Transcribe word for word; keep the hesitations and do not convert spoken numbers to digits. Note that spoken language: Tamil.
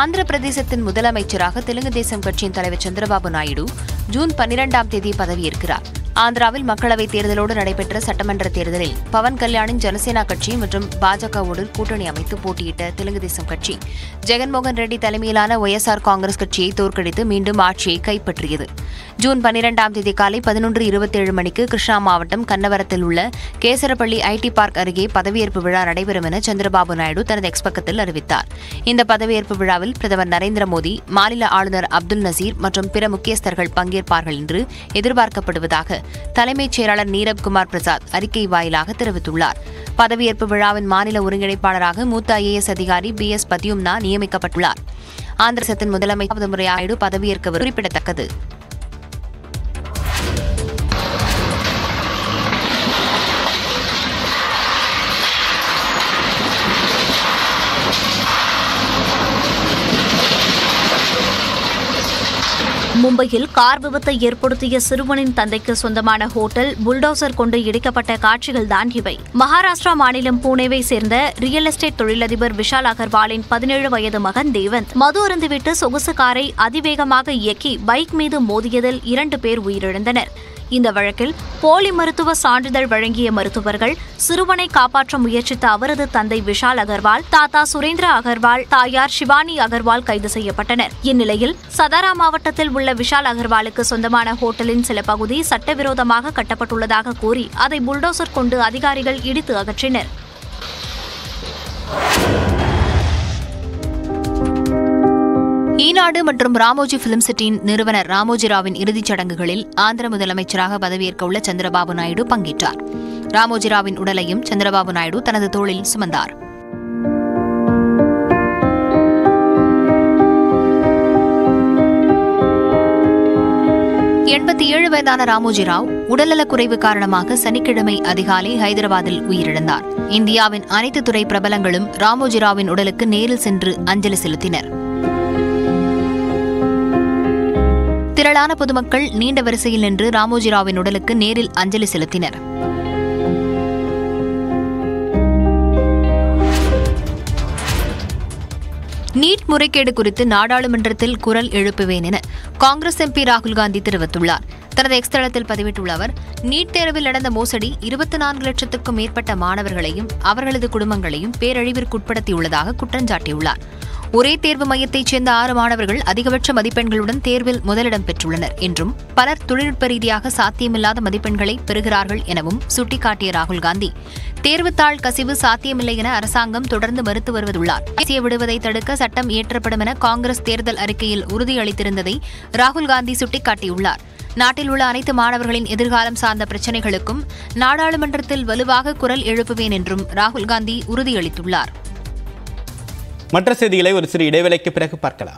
Andhra Pradesh-in முதலமைச்சராக தெலுங்கு தேசம் கட்சியின் தலைவர் சந்திரபாபு நாயுடு ஜூன் பன்னிரண்டாம் தேதி பதவியேற்கிறார். ஆந்திராவில் மக்களவைத் தேர்தலோடு நடைபெற்ற சட்டமன்ற தேர்தலில் பவன் கல்யாணின் ஜனசேனா கட்சி மற்றும் பாஜகவோடு கூட்டணி அமைத்து போட்டியிட்ட தெலுங்கு தேசம் கட்சி ஜெகன் மோகன் ரெட்டி தலைமையிலான ஒய் எஸ் ஆர் காங்கிரஸ் கட்சியை தோற்கடித்து மீண்டும் ஆட்சியை கைப்பற்றியது. ஜூன் பன்னிரண்டாம் தேதி காலை பதினொன்று இருபத்தேழு மணிக்கு கிருஷ்ணா மாவட்டம் கண்ணவரத்தில் உள்ள கேசரப்பள்ளி ஐடி பார்க் அருகே பதவியேற்பு விழா நடைபெறும் என சந்திரபாபு நாயுடு தனது எக்ஸ் பக்கத்தில் அறிவித்தார். இந்த பதவியேற்பு விழாவில் பிரதமர் நரேந்திர மோடி, மாநில ஆளுநர் அப்துல் நசீர் மற்றும் பிற முக்கியஸ்தர்கள் பங்கேற்பார்கள் என்று எதிர்பார்க்கப்படுவதாக தலைமைச் செயலாளர் நீரப் குமார் பிரசாத் அறிக்கை வாயிலாக தெரிவித்துள்ளார். பதவியேற்பு விழாவின் மாநில ஒருங்கிணைப்பாளராக மூத்த ஐ ஏ எஸ் அதிகாரி பி எஸ் பத்யும்னா நியமிக்கப்பட்டுள்ளார். ஆந்திரத்தின் முதலமைச்சர் முறையாயிடு பதவியேற்கவர் குறிப்பிடத்தக்கது. மும்பையில் கார் விபத்தை ஏற்படுத்திய சிறுவனின் தந்தைக்கு சொந்தமான ஹோட்டல் புல்டோசர் கொண்டு இடிக்கப்பட்ட காட்சிகள்தான் இவை. மகாராஷ்டிரா மாநிலம் புனேவை சேர்ந்த ரியல் எஸ்டேட் தொழிலதிபர் விஷால் அகர்வாலின் பதினேழு வயது மகன் தேவந்த் மது அருந்துவிட்டு சொகுசு காரை அதிவேகமாக இயக்கி பைக் மீது மோதியதில் இரண்டு பேர் உயிரிழந்தனர். இந்த வழக்கில் போலி மருத்துவ சான்றிதழ் வழங்கிய மருத்துவர்கள் சிறுவனை காப்பாற்ற முயற்சித்த அவரது தந்தை விஷால் அகர்வால், தாத்தா சுரேந்திர அகர்வால், தாயார் ஷிவானி அகர்வால் கைது செய்யப்பட்டனர். இந்நிலையில் சதாரா மாவட்டத்தில் உள்ள விஷால் அகர்வாலுக்கு சொந்தமான ஹோட்டலின் சில பகுதி சட்டவிரோதமாக கட்டப்பட்டுள்ளதாக கூறி அதை புல்டோசர் கொண்டு அதிகாரிகள் இடித்து அகற்றினர். ஈநாடு மற்றும் ராமோஜி பிலிம் சிட்டியின் நிறுவனர் ராமோஜி ராவின் இறுதிச் சடங்குகளில் ஆந்திர முதலமைச்சராக பதவியேற்கவுள்ள சந்திரபாபு நாயுடு பங்கேற்றார். ராமோஜி ராவின் உடலையும் சந்திரபாபு நாயுடு தனது தோளில் சுமந்தார். எண்பத்தி ஏழு வயதான ராமோஜி ராவ் உடல்நலக் குறைவு காரணமாக சனிக்கிழமை அதிகாலை ஹைதராபாத்தில் உயிரிழந்தார். இந்தியாவின் அனைத்து துறை பிரபலங்களும் ராமோஜி ராவின் உடலுக்கு நேரில் சென்று அஞ்சலி செலுத்தினர். திரளான பொதுமக்கள் நீண்ட வரிசையில் நின்று ராமோஜி ராவின் உடலுக்கு நேரில் அஞ்சலி செலுத்தினர். நீட் முறைகேடு குறித்து நாடாளுமன்றத்தில் குரல் எழுப்புவேன் என காங்கிரஸ் எம் பி ராகுல் காந்தி தெரிவித்துள்ளார். தனது எக்ஸ் தளத்தில் பதிவிட்டுள்ள அவர், நீட் தேர்வில் நடந்த மோசடி இருபத்தி நான்கு லட்சத்துக்கும் மேற்பட்ட மாணவர்களையும் அவர்களது குடும்பங்களையும் பேரழிவிற்குட்படுத்தியுள்ளதாக குற்றஞ்சாட்டியுள்ளார். ஒரே தேர்வு மையத்தைச் சேர்ந்த ஆறு மாணவர்கள் அதிகபட்ச மதிப்பெண்களுடன் தேர்வில் முதலிடம் பெற்றுள்ளனர் என்றும் பலர் தொழில்நுட்ப ரீதியாக சாத்தியமில்லாத மதிப்பெண்களை பெறுகிறார்கள் எனவும் சுட்டிக்காட்டிய ராகுல் காந்தி, தேர்வுத்தாள் கசிவு சாத்தியமில்லை என அரசாங்கம் தொடர்ந்து மறுத்து வருவதுள்ளார். தேசிய விடுவதை தடுக்க சட்டம் இயற்றப்படும் என காங்கிரஸ் தேர்தல் அறிக்கையில் உறுதியளித்திருந்ததை ராகுல் காந்தி சுட்டிக்காட்டியுள்ளார். நாட்டில் உள்ள அனைத்து மாணவர்களின் எதிர்காலம் சார்ந்த பிரச்சினைகளுக்கும் நாடாளுமன்றத்தில் வலுவாக குரல் எழுப்புவேன் என்றும் ராகுல் காந்தி உறுதியளித்துள்ளார். மற்ற செய்திகளை ஒரு சிறு இடைவேளைக்கு பிறகு பார்க்கலாம்.